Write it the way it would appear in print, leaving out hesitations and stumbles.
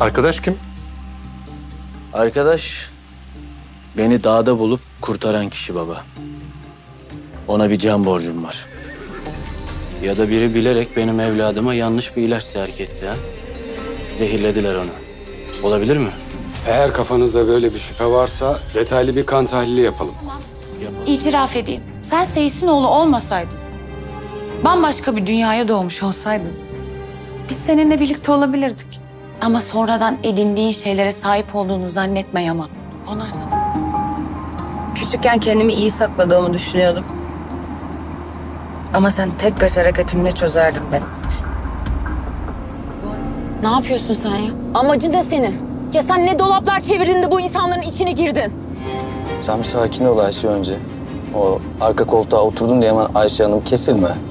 Arkadaş kim? Arkadaş beni dağda bulup kurtaran kişi baba. Ona bir can borcum var. Ya da biri bilerek benim evladıma yanlış bir ilaç serk etti ha. Zehirlediler onu. Olabilir mi? Eğer kafanızda böyle bir şüphe varsa detaylı bir kan tahlili yapalım. İtiraf edeyim. Sen Seyis'in oğlu olmasaydın, bambaşka bir dünyaya doğmuş olsaydın, biz seninle birlikte olabilirdik. Ama sonradan edindiğin şeylere sahip olduğunu zannetme Yaman. Onlar sana... Küçükken kendimi iyi sakladığımı düşünüyordum. Ama sen tek kaş hareketimle çözerdin beni. Ne yapıyorsun sen ya? Amacın da senin. Ya sen ne dolaplar çevirdin de bu insanların içine girdin. Sen bir sakin ol Ayşe önce. O arka koltuğa oturdun diye hemen Ayşe Hanım kesilme.